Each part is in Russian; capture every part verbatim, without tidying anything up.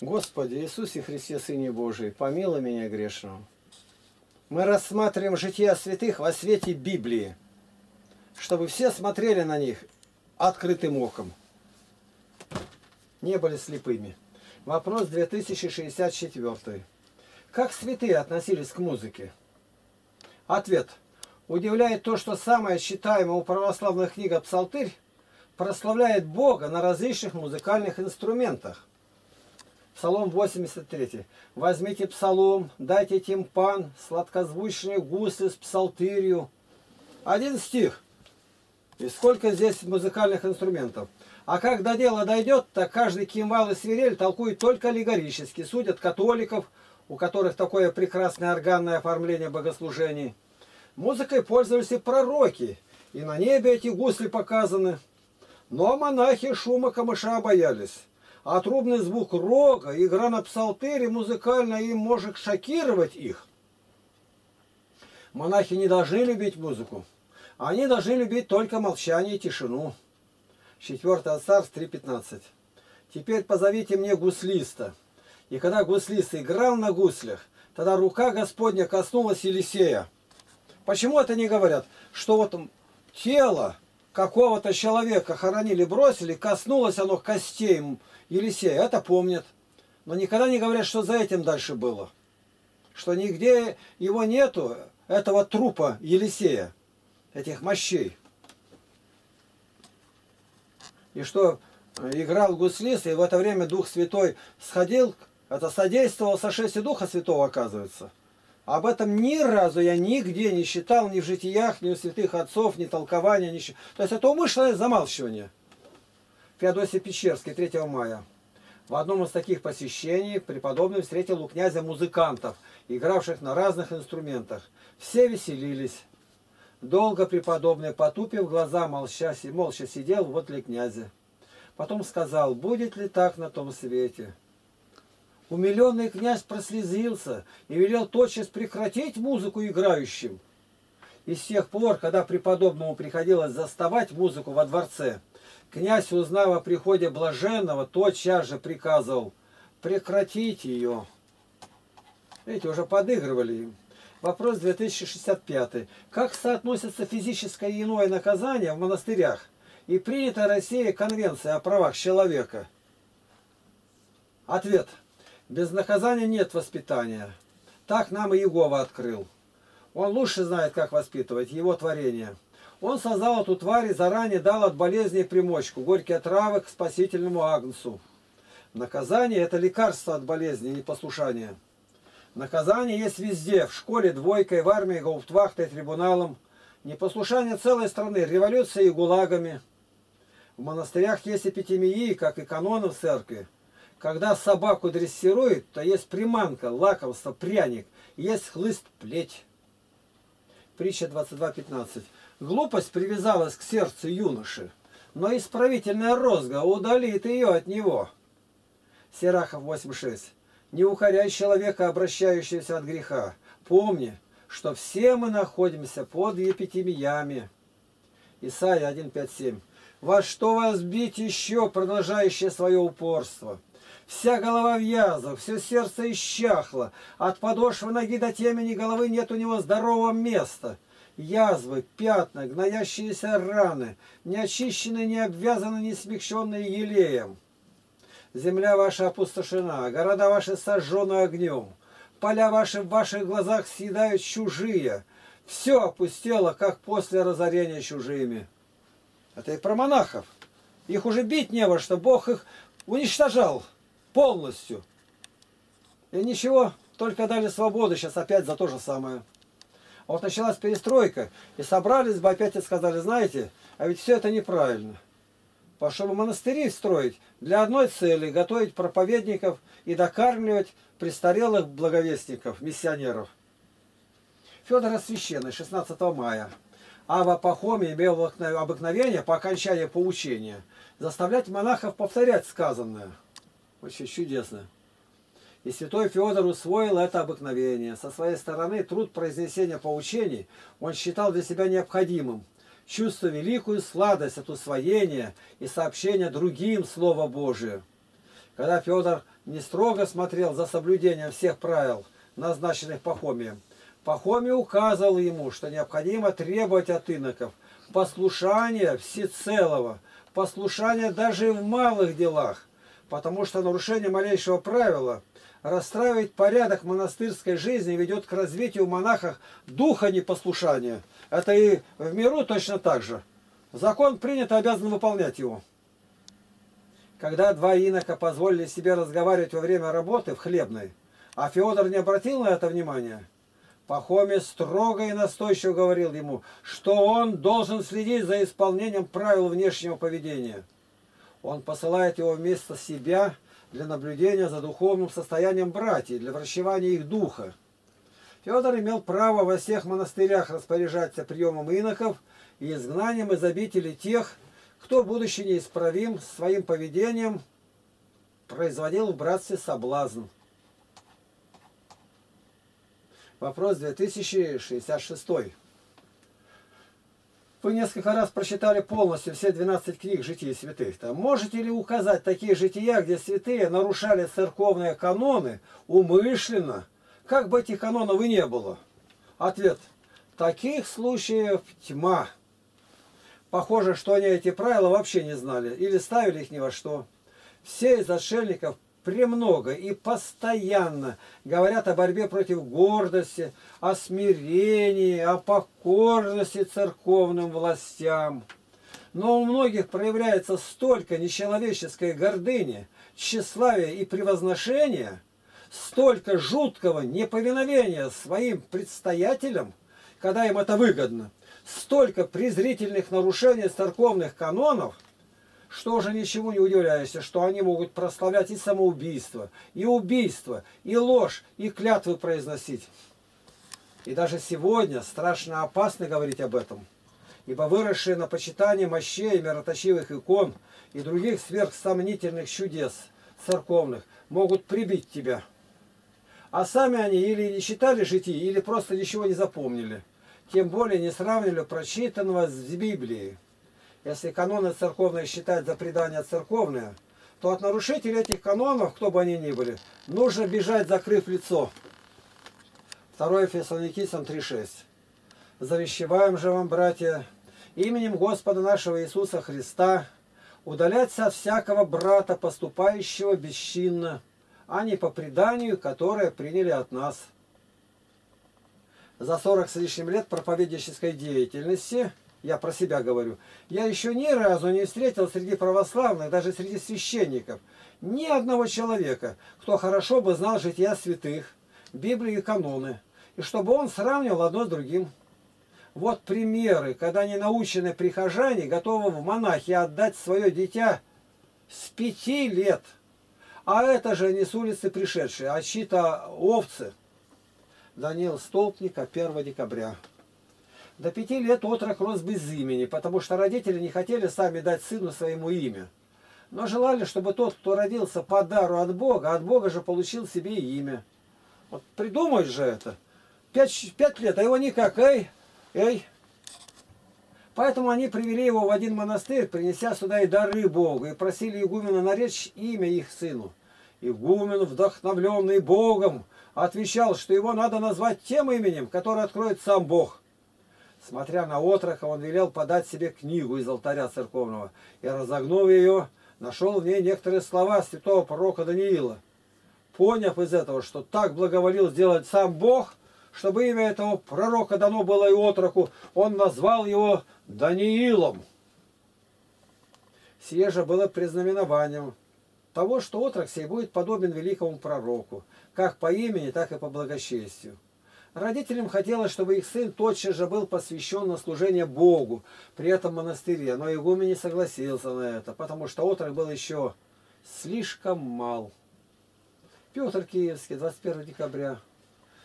Господи Иисусе Христе, Сыне Божий, помилуй меня грешного. Мы рассматриваем жития святых во свете Библии, чтобы все смотрели на них открытым оком, не были слепыми. Вопрос две тысячи шестьдесят четыре. Как святые относились к музыке? Ответ. Удивляет то, что самая читаемая у православных книга «Псалтырь» прославляет Бога на различных музыкальных инструментах. Псалом восемьдесят три. Возьмите псалом, дайте тимпан, сладкозвучные гусли с псалтырью. Один стих. И сколько здесь музыкальных инструментов. А как до дела дойдет, так каждый кимвал и свирель толкует только аллегорически. Судят католиков, у которых такое прекрасное органное оформление богослужений. Музыкой пользовались и пророки, и на небе эти гусли показаны. Но монахи шума камыша боялись. А трубный звук рога, игра на псалтыре музыкально им может шокировать их. Монахи не должны любить музыку. Они должны любить только молчание и тишину. четвёртое Царств три пятнадцать. Теперь позовите мне гуслиста. И когда гуслист играл на гуслях, тогда рука Господня коснулась Елисея. Почему это не говорят? Что вот тело какого-то человека хоронили, бросили, коснулось оно костей Елисея. Это помнят. Но никогда не говорят, что за этим дальше было. Что нигде его нету, этого трупа Елисея, этих мощей. И что играл гуслист, и в это время Дух Святой сходил, это содействовало сошествию Духа Святого, оказывается. Об этом ни разу я нигде не читал, ни в житиях, ни у святых отцов, ни толкования, ни... То есть это умышленное замалчивание. Феодосий Печерский, третьего мая. В одном из таких посещений преподобный встретил у князя музыкантов, игравших на разных инструментах. Все веселились. Долго преподобный, потупив глаза, молча, молча сидел возле князя. Потом сказал: будет ли так на том свете? Умиленный князь прослезился и велел тотчас прекратить музыку играющим. И с тех пор, когда преподобному приходилось заставать музыку во дворце, князь, узнав о приходе блаженного, тотчас же приказывал прекратить ее. Видите, уже подыгрывали им. Вопрос две тысячи шестьдесят пять. Как соотносится физическое и иное наказание в монастырях и принятая Россией Конвенция о правах человека? Ответ. Без наказания нет воспитания. Так нам и Иегова открыл. Он лучше знает, как воспитывать его творение. Он создал эту тварь и заранее дал от болезней примочку, горькие травы к спасительному агнцу. Наказание – это лекарство от болезни и непослушания. Наказание есть везде, в школе двойкой, в армии гауптвахтой, трибуналом. Непослушание целой страны, революцией и гулагами. В монастырях есть эпитемии, как и каноны в церкви. Когда собаку дрессируют, то есть приманка, лакомство, пряник, есть хлыст, плеть. Притча двадцать два пятнадцать. Глупость привязалась к сердцу юноши, но исправительная розга удалит ее от него. Сирахов восемь шесть. Не укоряй человека, обращающегося от греха. Помни, что все мы находимся под епитемиями. Исайя один пять семь. Во что вас бить еще, продолжающее свое упорство? Вся голова в язвах, все сердце исчахло. От подошвы ноги до темени головы нет у него здорового места. Язвы, пятна, гноящиеся раны, не очищены, не обвязаны, не смягченные елеем. Земля ваша опустошена, города ваши сожжены огнем. Поля ваши в ваших глазах съедают чужие. Все опустело, как после разорения чужими. Это и про монахов. Их уже бить не во что, Бог их уничтожал. Полностью. И ничего, только дали свободу сейчас опять за то же самое. А вот началась перестройка, и собрались бы опять и сказали: знаете, а ведь все это неправильно. Потому что монастыри строить для одной цели, готовить проповедников и докармливать престарелых благовестников, миссионеров. Феодор Священный, шестнадцатого мая. Ава Пахомий имел обыкновение по окончании поучения заставлять монахов повторять сказанное. Очень чудесно. И святой Феодор усвоил это обыкновение. Со своей стороны труд произнесения поучений он считал для себя необходимым. Чувствуя великую сладость от усвоения и сообщения другим Слова Божия. Когда Феодор не строго смотрел за соблюдением всех правил, назначенных Пахомием. Пахомий указывал ему, что необходимо требовать от иноков послушания всецелого, послушания даже и в малых делах, потому что нарушение малейшего правила расстраивает порядок монастырской жизни и ведет к развитию в монахах духа непослушания. Это и в миру точно так же. Закон принят и обязан выполнять его. Когда два инока позволили себе разговаривать во время работы в хлебной, а Феодор не обратил на это внимания, Пахомий строго и настойчиво говорил ему, что он должен следить за исполнением правил внешнего поведения. Он посылает его вместо себя для наблюдения за духовным состоянием братьев, для врачевания их духа. Феодор имел право во всех монастырях распоряжаться приемом иноков и изгнанием из обители тех, кто, будучи неисправим, своим поведением производил в братстве соблазн. Вопрос две тысячи шестьдесят шесть. Вы несколько раз прочитали полностью все двенадцать книг житий святых. Там можете ли указать такие жития, где святые нарушали церковные каноны умышленно, как бы этих канонов и не было? Ответ. Таких случаев тьма. Похоже, что они эти правила вообще не знали или ставили их ни во что. Все из отшельников премного и постоянно говорят о борьбе против гордости, о смирении, о покорности церковным властям. Но у многих проявляется столько нечеловеческой гордыни, тщеславия и превозношения, столько жуткого неповиновения своим предстоятелям, когда им это выгодно, столько презрительных нарушений церковных канонов, что уже ничему не удивляешься, что они могут прославлять и самоубийство, и убийство, и ложь, и клятвы произносить. И даже сегодня страшно опасно говорить об этом, ибо выросшие на почитании мощей, мироточивых икон и других сверхсомнительных чудес церковных могут прибить тебя. А сами они или не читали житий, или просто ничего не запомнили, тем более не сравнили прочитанного с Библией. Если каноны церковные считать за предания церковные, то от нарушителей этих канонов, кто бы они ни были, нужно бежать, закрыв лицо. второе Фессалоникийцам три шесть. Завещеваем же вам, братья, именем Господа нашего Иисуса Христа, удаляться от всякого брата, поступающего бесчинно, а не по преданию, которое приняли от нас. За сорок с лишним лет проповеднической деятельности, я про себя говорю, я еще ни разу не встретил среди православных, даже среди священников, ни одного человека, кто хорошо бы знал жития святых, Библию и каноны, и чтобы он сравнивал одно с другим. Вот примеры, когда ненаученные прихожане готовы в монахи отдать свое дитя с пяти лет, а это же не с улицы пришедшие, а чьи-то овцы. Данила Столпника, первое декабря. До пяти лет отрок рос без имени, потому что родители не хотели сами дать сыну своему имя. Но желали, чтобы тот, кто родился по дару от Бога, от Бога же получил себе имя. Вот придумаешь же это. Пять, пять лет, а его никак. Эй, эй. Поэтому они привели его в один монастырь, принеся сюда и дары Богу, и просили игумена наречь имя их сыну. Игумен, вдохновленный Богом, отвечал, что его надо назвать тем именем, которое откроет сам Бог. Смотря на отрока, он велел подать себе книгу из алтаря церковного, и, разогнув ее, нашел в ней некоторые слова святого пророка Даниила. Поняв из этого, что так благоволил сделать сам Бог, чтобы имя этого пророка дано было и отроку, он назвал его Даниилом. Сие же было признаменованием того, что отрок сей будет подобен великому пророку, как по имени, так и по благочестию. Родителям хотелось, чтобы их сын тотчас же был посвящен на служение Богу при этом монастыре, но игумен не согласился на это, потому что отрок был еще слишком мал. Петр Киевский, двадцать первое декабря.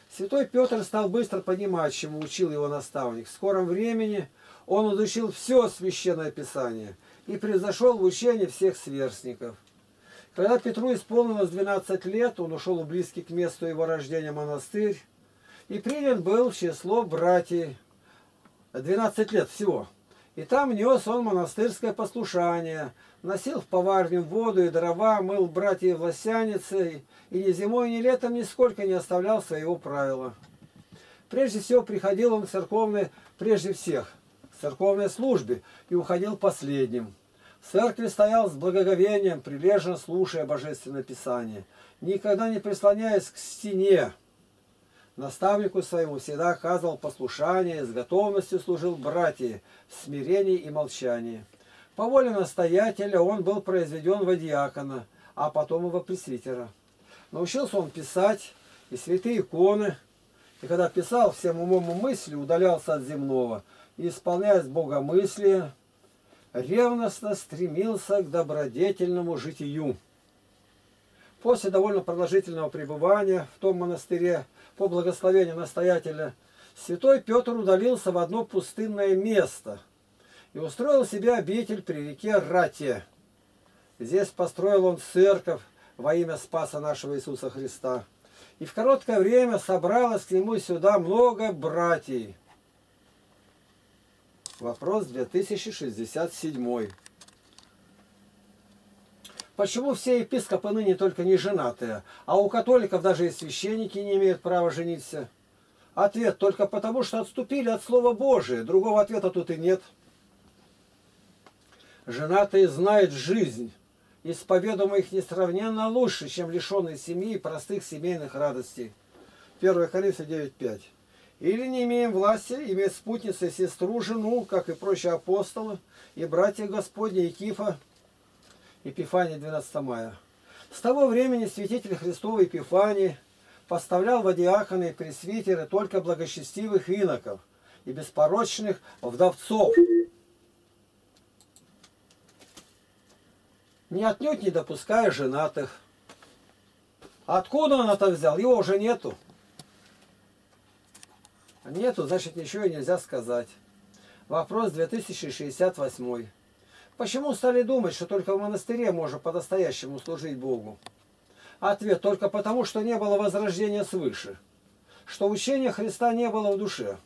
Святой Петр стал быстро понимать, чему учил его наставник. В скором времени он изучил все Священное Писание и превзошел в учении всех сверстников. Когда Петру исполнилось двенадцать лет, он ушел в близкий к месту его рождения монастырь, и принят был в число братьев, двенадцать лет всего, И там нес он монастырское послушание, носил в поварню воду и дрова, мыл братьев власяницы, и ни зимой, ни летом нисколько не оставлял своего правила. Прежде всего приходил он в церковной, прежде всех, в церковной службе, и уходил последним. В церкви стоял с благоговением, прилежно слушая Божественное Писание, никогда не прислоняясь к стене. Наставнику своему всегда оказывал послушание, с готовностью служил братьям в смирении и молчании. По воле настоятеля он был произведен во диакона, а потом и во пресвитера. Научился он писать и святые иконы, и когда писал всем умом и мыслью, удалялся от земного, и, исполняясь богомыслие, ревностно стремился к добродетельному житию. После довольно продолжительного пребывания в том монастыре, по благословению настоятеля, святой Петр удалился в одно пустынное место и устроил себе обитель при реке Рате. Здесь построил он церковь во имя Спаса нашего Иисуса Христа. И в короткое время собралось к нему сюда много братьев. Вопрос две тысячи шестьдесят седьмой. Почему все епископы ныне только не женатые, а у католиков даже и священники не имеют права жениться? Ответ: только потому, что отступили от Слова Божия. Другого ответа тут и нет. Женатые знают жизнь, исповедуемая их несравненно лучше, чем лишенные семьи и простых семейных радостей. первое Коринфянам девять пять. Или не имеем власти иметь спутницу и сестру, жену, как и прочие апостолы, и братья Господни, и Кифа. Эпифания, двенадцатого мая. С того времени святитель Христов Эпифаний поставлял во диаконы и пресвитеры только благочестивых иноков и беспорочных вдовцов, ни отнюдь не допуская женатых. Откуда он это взял? Его уже нету. Нету, значит, ничего и нельзя сказать. Вопрос две тысячи шестьдесят восьмой. Почему стали думать, что только в монастыре можно по-настоящему служить Богу? Ответ: только потому, что не было возрождения свыше, что учения Христа не было в душе.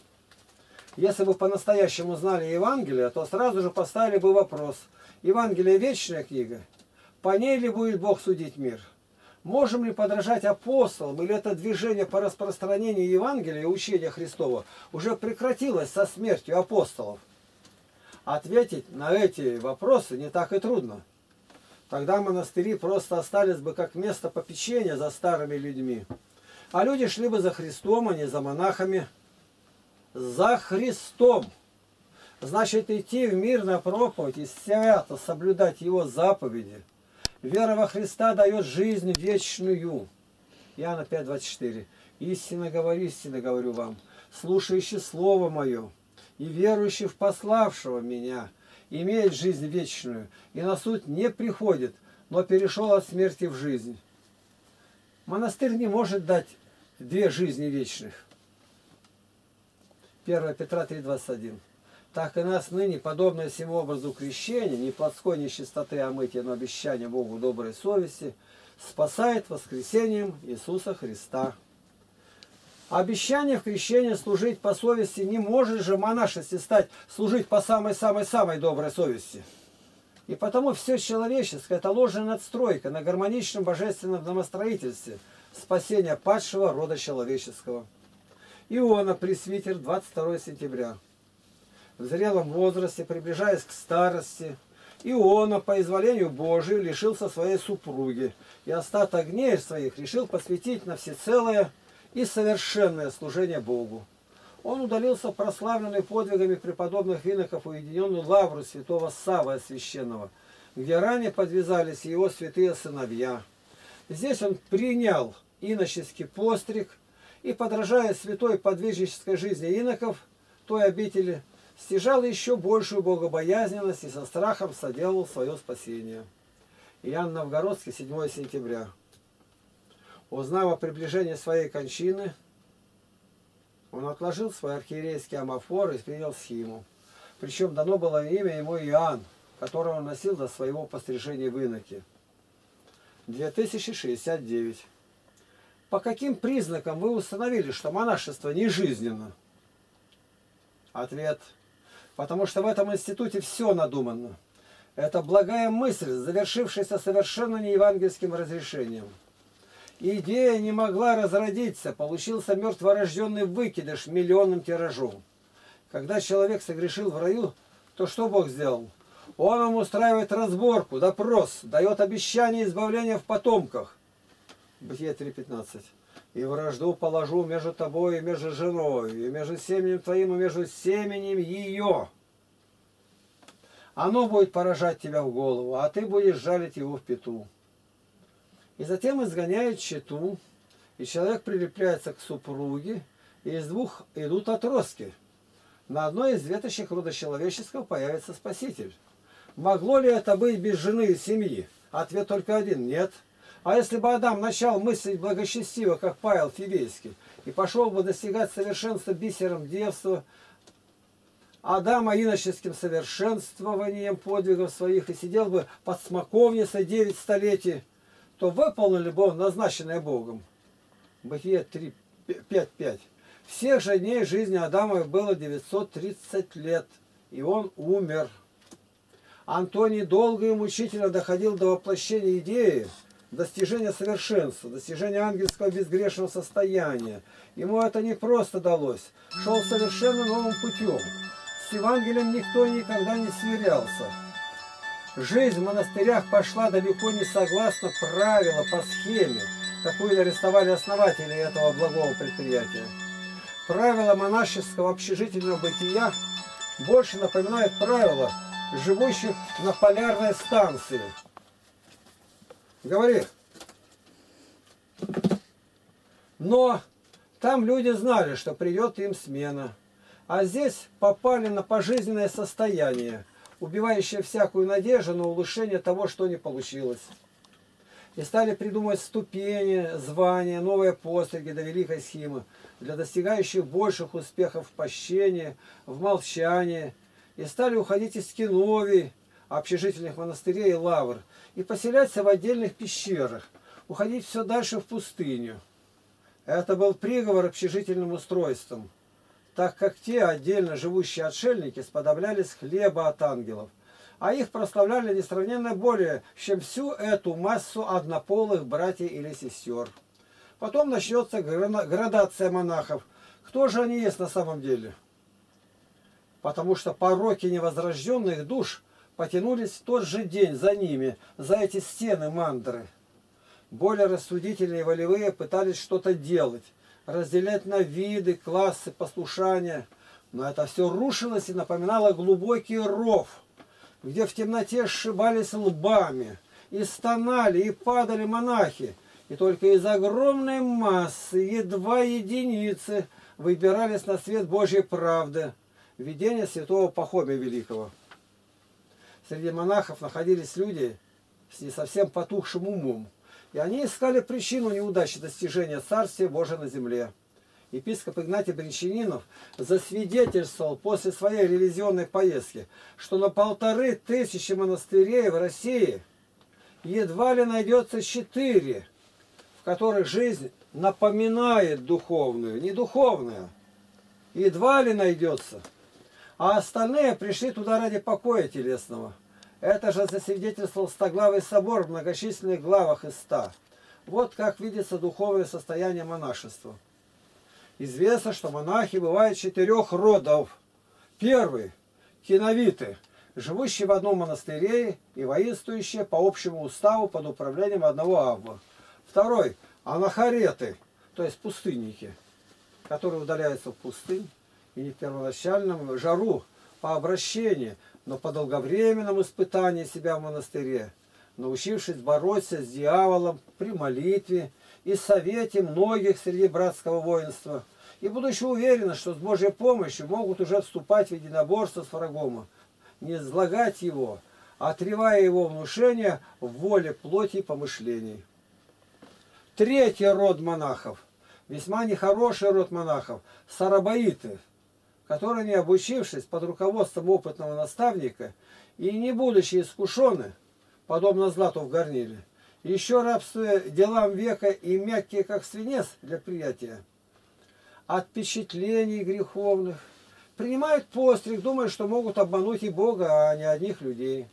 Если бы по-настоящему знали Евангелие, то сразу же поставили бы вопрос: Евангелие – вечная книга? По ней ли будет Бог судить мир? Можем ли подражать апостолам, или это движение по распространению Евангелия и учения Христова уже прекратилось со смертью апостолов? Ответить на эти вопросы не так и трудно. Тогда монастыри просто остались бы как место попечения за старыми людьми. А люди шли бы за Христом, а не за монахами. За Христом! Значит, идти в мир на проповедь и свято соблюдать Его заповеди. Вера во Христа дает жизнь вечную. Иоанна пять двадцать четыре. Истинно говорю, истинно говорю вам, слушающий Слово Мое и верующий в пославшего меня имеет жизнь вечную, и на суд не приходит, но перешел от смерти в жизнь. Монастырь не может дать две жизни вечных. первое Петра три двадцать один. Так и нас ныне, подобное всему образу крещения, не плотской нечистоты, а мытия, но обещание Богу доброй совести, спасает воскресением Иисуса Христа. Обещание в крещении служить по совести не может же монашестве стать служить по самой-самой-самой доброй совести. И потому все человеческое – это ложная надстройка на гармоничном божественном домостроительстве спасения падшего рода человеческого. Иона, пресвитер, двадцать второго сентября. В зрелом возрасте, приближаясь к старости, Иона по изволению Божию лишился своей супруги и остаток дней своих решил посвятить на всецелое и совершенное служение Богу. Он удалился в прославленную подвигами преподобных иноков уединенную лавру святого Саввы Священного, где ранее подвязались его святые сыновья. Здесь он принял иноческий постриг и, подражая святой подвижнической жизни иноков той обители, стяжал еще большую богобоязненность и со страхом соделал свое спасение. Иоанн Новгородский, седьмого сентября. Узнав о приближении своей кончины, он отложил свой архиерейский амафор и принял схиму. Причем дано было имя ему Иоанн, которого он носил до своего пострижения в иноки. две тысячи шестьдесят девять. По каким признакам вы установили, что монашество не жизненно? Ответ: потому что в этом институте все надумано. Это благая мысль, завершившаяся совершенно неевангельским разрешением. Идея не могла разродиться, получился мертворожденный выкидыш миллионным тиражом. Когда человек согрешил в раю, то что Бог сделал? Он им устраивает разборку, допрос, дает обещание избавления в потомках. Бытие три пятнадцать. «И вражду положу между тобой и между женой, и между семенем твоим, и между семенем ее. Оно будет поражать тебя в голову, а ты будешь жалить его в пяту». И затем изгоняет чету, и человек прилепляется к супруге, и из двух идут отростки. На одной из веточек рода человеческого появится Спаситель. Могло ли это быть без жены и семьи? Ответ только один – нет. А если бы Адам начал мыслить благочестиво, как Павел Фивейский, и пошел бы достигать совершенства бисером девства, Адама иноческим совершенствованием подвигов своих, и сидел бы под смоковницей девять столетий, то выполнили бы он назначенное Богом. Бытие три пять пять. Всех же дней жизни Адама было девятьсот тридцать лет, и он умер. Антоний долго и мучительно доходил до воплощения идеи, достижения совершенства, достижения ангельского безгрешного состояния. Ему это не просто далось. Шел совершенно новым путем. С Евангелием никто никогда не сверялся. Жизнь в монастырях пошла далеко не согласно правила по схеме, какую нарисовали основатели этого благого предприятия. Правила монашеского общежительного бытия больше напоминают правила живущих на полярной станции. Говори. Но там люди знали, что придет им смена. А здесь попали на пожизненное состояние, убивающее всякую надежду на улучшение того, что не получилось. И стали придумывать ступени, звания, новые постриги до великой схемы, для достигающих больших успехов в пощении, в молчании. И стали уходить из киновий, общежительных монастырей и лавр, и поселяться в отдельных пещерах, уходить все дальше в пустыню. Это был приговор общежительным устройством, так как те отдельно живущие отшельники сподоблялись хлеба от ангелов, а их прославляли несравненно более, чем всю эту массу однополых братьев или сестер. Потом начнется градация монахов. Кто же они есть на самом деле? Потому что пороки невозрожденных душ потянулись в тот же день за ними, за эти стены мандры. Более рассудительные волевые пытались что-то делать, разделять на виды, классы, послушания. Но это все рушилось и напоминало глубокий ров, где в темноте сшибались лбами, и стонали, и падали монахи. И только из огромной массы едва единицы выбирались на свет Божьей правды. Видение святого Пахомия Великого. Среди монахов находились люди с не совсем потухшим умом. И они искали причину неудачи достижения Царствия Божия на земле. Епископ Игнатий Брянчанинов засвидетельствовал после своей религиозной поездки, что на полторы тысячи монастырей в России едва ли найдется четыре, в которых жизнь напоминает духовную, не духовную. Едва ли найдется. А остальные пришли туда ради покоя телесного. Это же засвидетельствовал Стоглавый собор в многочисленных главах из ста. Вот как видится духовное состояние монашества. Известно, что монахи бывают четырех родов. Первый – киновиты, живущие в одном монастыре и воинствующие по общему уставу под управлением одного абба. Второй – анахареты, то есть пустынники, которые удаляются в пустынь и не в первоначальном жару по обращению, но по долговременному испытанию себя в монастыре, научившись бороться с дьяволом при молитве и совете многих среди братского воинства, и будучи уверены, что с Божьей помощью могут уже вступать в единоборство с врагом, не излагать его, а отревая его внушение в воле плоти и помышлений. Третий род монахов, весьма нехороший род монахов, сарабаиты, которые, не обучившись под руководством опытного наставника и не будучи искушены, подобно злату в горниле, еще рабствуя делам века и мягкие, как свинец для приятия, от впечатлений греховных, принимают постриг, думая, что могут обмануть и Бога, а не одних людей.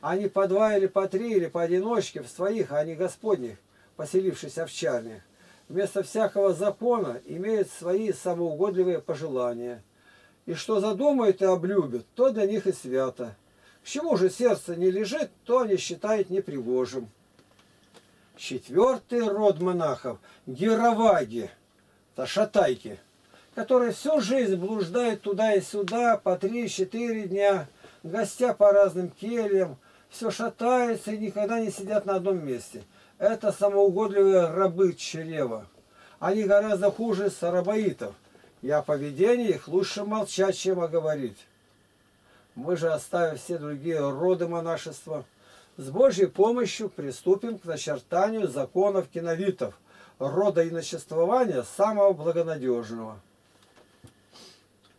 Они по два или по три, или поодиночке в своих, а не господних, поселившись овчарнях, вместо всякого закона имеют свои самоугодливые пожелания. И что задумают и облюбят, то для них и свято. К чему же сердце не лежит, то они считают непригожим. Четвертый род монахов – героваги, то шатайки, которые всю жизнь блуждают туда и сюда по три-четыре дня, гостя по разным кельям, все шатаются и никогда не сидят на одном месте. Это самоугодливые рабы чрева. Они гораздо хуже сарабаитов, и о поведении их лучше молчать, чем оговорить. Мы же, оставив все другие роды монашества, с Божьей помощью приступим к начертанию законов киновитов, рода иночествования самого благонадежного.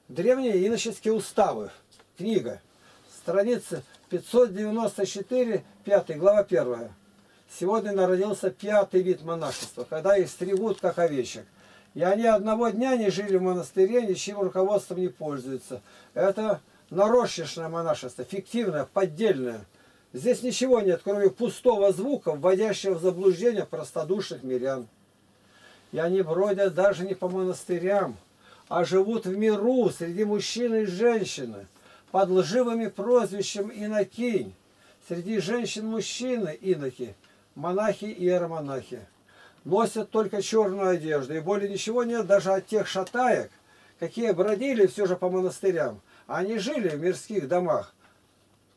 Древние иноческие уставы. Книга. Страница пятьсот девяносто четыре, пятая, глава первая. Сегодня народился пятый вид монашества, когда их стригут, как овечек. И они одного дня не жили в монастыре, ничьим руководством не пользуются. Это нарочничное монашество, фиктивное, поддельное. Здесь ничего нет, кроме пустого звука, вводящего в заблуждение простодушных мирян. И они бродят даже не по монастырям, а живут в миру среди мужчин и женщины, под лживыми прозвищем инокинь. Среди женщин мужчины иноки, монахи и иеромонахи. Носят только черную одежду, и более ничего нет даже от тех шатаек, какие бродили все же по монастырям. Они жили в мирских домах,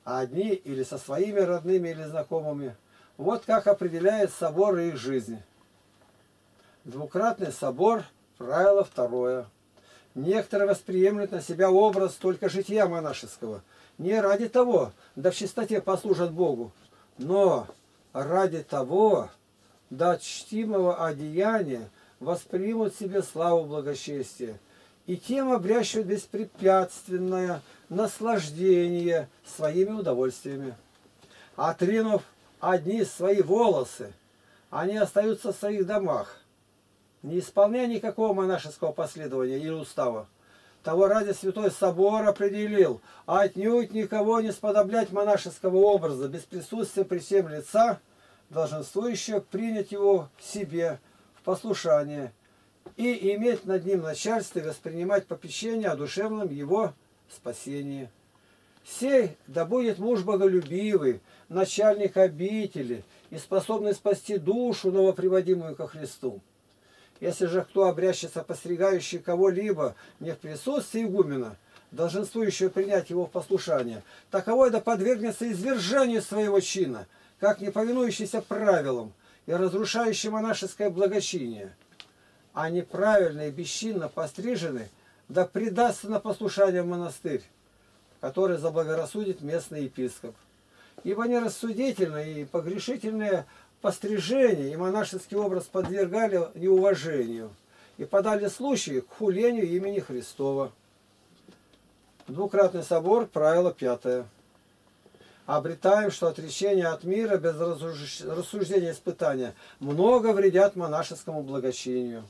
одни или со своими родными или знакомыми. Вот как определяет собор их жизни. Двукратный собор, правило второе. Некоторые восприемлют на себя образ только жития монашеского. Не ради того, да в чистоте послужат Богу, но ради того, да от чтимого одеяния воспримут себе славу благочестия. И тем обрящут беспрепятственное наслаждение своими удовольствиями. Отринув одни свои волосы, они остаются в своих домах, не исполняя никакого монашеского последования или устава. Того ради Святой Собор определил, а отнюдь никого не сподоблять монашеского образа без присутствия при всем лица, долженствующего принять его в себе, в послушание, и иметь над ним начальство и воспринимать попечение о душевном его спасении. Сей да будет муж боголюбивый, начальник обители и способный спасти душу, новоприводимую ко Христу. Если же кто обрящется постригающий кого-либо не в присутствии игумена, долженствующего принять его в послушание, таковой да подвергнется извержению своего чина, как не повинующийся правилам и разрушающий монашеское благочиние. А неправильно и бесчинно постриженный да предастся на послушание в монастырь, который заблагорассудит местный епископ. Ибо нерассудительные и погрешительные пострижение и монашеский образ подвергали неуважению и подали случай к хулению имени Христова. Двукратный собор, правило пятое. Обретаем, что отречение от мира без рассуждения испытания много вредят монашескому благочинию.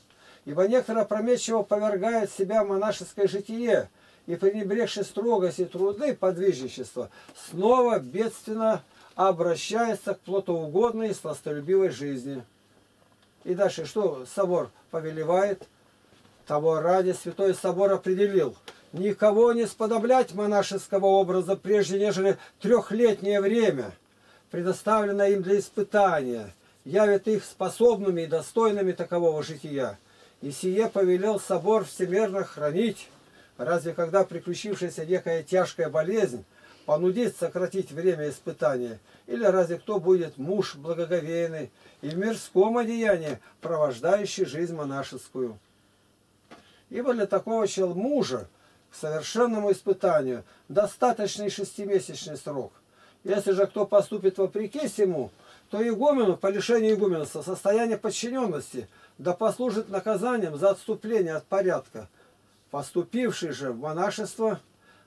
Ибо некоторые опрометчиво повергают себя в монашеское житие и, пренебрегши строгость и труды подвижничества, снова бедственно обращается к плотоугодной и сластолюбивой жизни. И дальше, что собор повелевает? Того ради Святой Собор определил, никого не сподоблять монашеского образа, прежде нежели трехлетнее время, предоставленное им для испытания, явит их способными и достойными такового жития. И сие повелел собор всемерно хранить, разве когда приключившаяся некая тяжкая болезнь понудит сократить время испытания, или разве кто будет муж благоговейный и в мирском одеянии, провождающий жизнь монашескую. Ибо для такого чел мужа к совершенному испытанию достаточный шестимесячный срок. Если же кто поступит вопреки сему, то игумену по лишению игуменства состояние подчиненности да послужит наказанием за отступление от порядка, поступивший же в монашество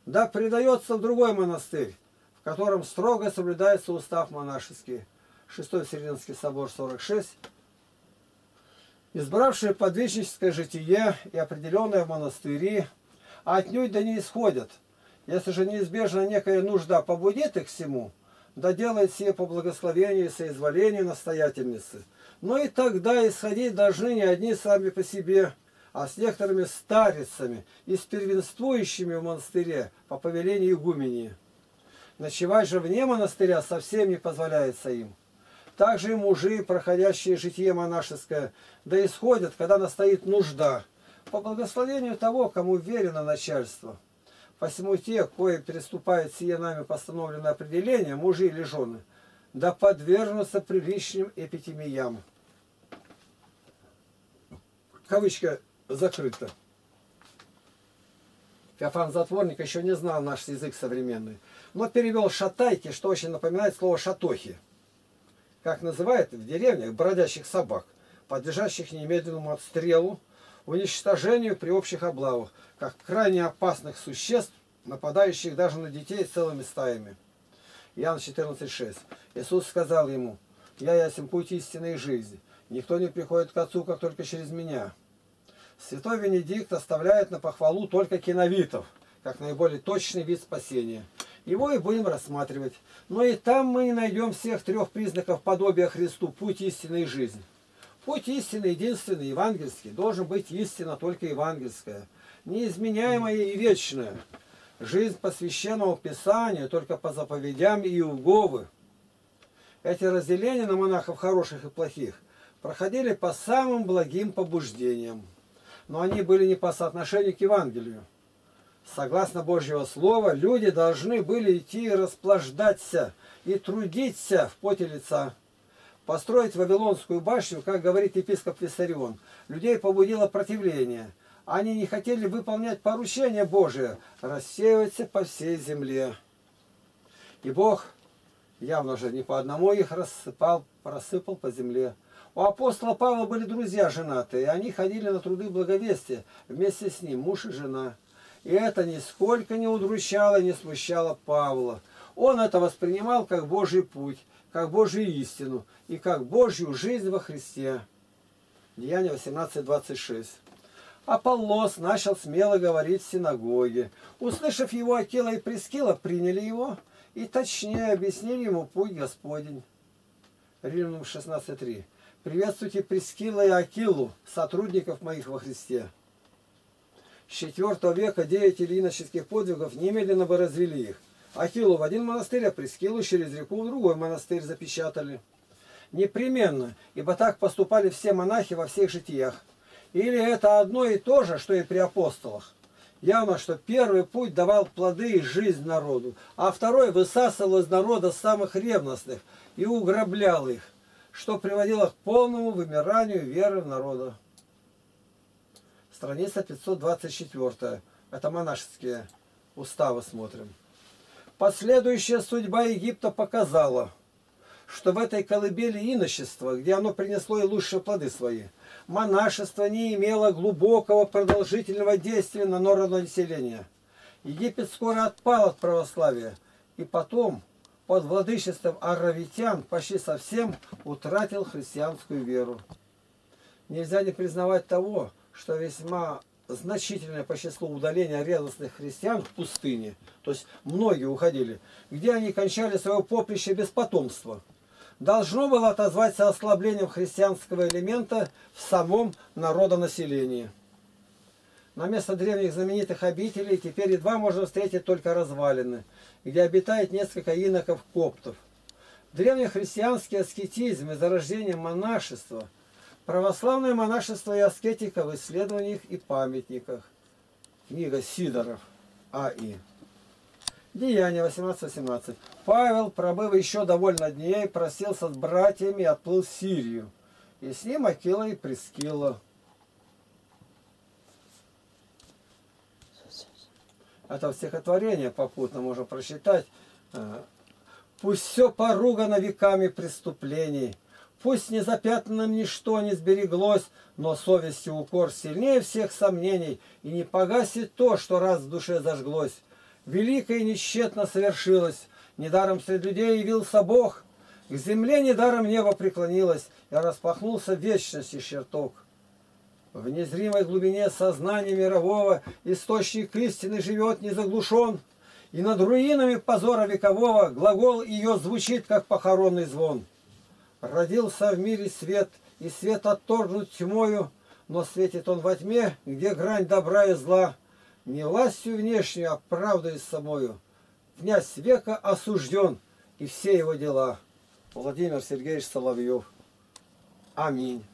да предается в другой монастырь, в котором строго соблюдается устав монашеский. Шестой Вселенский собор, сорок шесть. Избравшие подвижническое житие и определенное в монастыри, отнюдь да не исходят. Если же неизбежно некая нужда побудит их всему, да делает сие по благословению и соизволению настоятельницы. Но и тогда исходить должны не одни сами по себе, а с некоторыми старицами и с первенствующими в монастыре по повелению игумении. Ночевать же вне монастыря совсем не позволяется им. Также и мужи, проходящие житие монашеское, да исходят, когда настоит нужда, по благословению того, кому верено начальство. Посему те, кои переступают сие нами постановленное определение, мужи или жены, да подвергнутся приличным эпитемиям. Кавычка закрыта. Феофан Затворник еще не знал наш язык современный, но перевел шатайки, что очень напоминает слово шатохи, как называют в деревнях бродящих собак, подлежащих немедленному отстрелу, уничтожению при общих облавах, как крайне опасных существ, нападающих даже на детей целыми стаями. Иоанн четырнадцать шесть. Иисус сказал ему: «Я ясен путь истины и жизни. Никто не приходит к Отцу, как только через меня». Святой Венедикт оставляет на похвалу только киновитов, как наиболее точный вид спасения. Его и будем рассматривать. Но и там мы не найдем всех трех признаков подобия Христу: путь истины и жизнь. Путь истины, единственный, евангельский, должен быть истина только евангельская, неизменяемая и вечная. Жизнь по священному Писанию, только по заповедям Иеговы. Эти разделения на монахов хороших и плохих проходили по самым благим побуждениям, но они были не по соотношению к Евангелию. Согласно Божьего Слова, люди должны были идти и расплаждаться, и трудиться в поте лица. Построить Вавилонскую башню, как говорит епископ Виссарион, людей побудило противление. Они не хотели выполнять поручение Божие, рассеиваться по всей земле. И Бог явно же не по одному их рассыпал, рассыпал по земле. У апостола Павла были друзья женатые, и они ходили на труды благовестия вместе с ним, муж и жена. И это нисколько не удручало и не смущало Павла. Он это воспринимал как Божий путь, как Божью истину и как Божью жизнь во Христе. Деяние восемнадцать двадцать шесть. Аполлос начал смело говорить в синагоге. Услышав его, Акила и Прискила приняли его и точнее объяснили ему путь Господень. Римлянам шестнадцать три. «Приветствуйте Прискила и Акилу, сотрудников моих во Христе». С четвёртого века деятели иноческих подвигов немедленно бы развели их. Акилу в один монастырь, а Прискилу через реку в другой монастырь запечатали. Непременно, ибо так поступали все монахи во всех житиях. Или это одно и то же, что и при апостолах. Явно, что первый путь давал плоды и жизнь народу, а второй высасывал из народа самых ревностных и уграблял их, что приводило к полному вымиранию веры в народа. Страница пятьсот двадцать четыре. Это монашеские уставы смотрим. Последующая судьба Египта показала, что в этой колыбели иночества, где оно принесло и лучшие плоды свои, монашество не имело глубокого продолжительного действия на народонаселение. Египет скоро отпал от православия, и потом под владычеством аравитян почти совсем утратил христианскую веру. Нельзя не признавать того, что весьма значительное по числу удаления ревностных христиан в пустыне, то есть многие уходили, где они кончали свое поприще без потомства, должно было отозваться ослаблением христианского элемента в самом народонаселении. На место древних знаменитых обителей теперь едва можно встретить только развалины, где обитает несколько иноков-коптов. Древнехристианский аскетизм и зарождение монашества, православное монашество и аскетика в исследованиях и памятниках. Книга Сидоров А И Деяние восемнадцать восемнадцать. Павел, пробыв еще довольно дней, просился с братьями и отплыл в Сирию. И с ним Акила и Прискила. Это стихотворение попутно можно прочитать. «Пусть все поругано веками преступлений, пусть не запятнанным ничто не сбереглось, но совести укор сильнее всех сомнений, и не погасит то, что раз в душе зажглось. Великое и несчетно совершилось, недаром среди людей явился Бог, к земле недаром небо преклонилось, и распахнулся вечность и чертог». В незримой глубине сознания мирового источник истины живет незаглушен, и над руинами позора векового глагол ее звучит, как похоронный звон. Родился в мире свет, и свет отторгнут тьмою, но светит он во тьме, где грань добра и зла. Не властью внешней, а правдой самою. Князь века осужден, и все его дела. Владимир Сергеевич Соловьев. Аминь.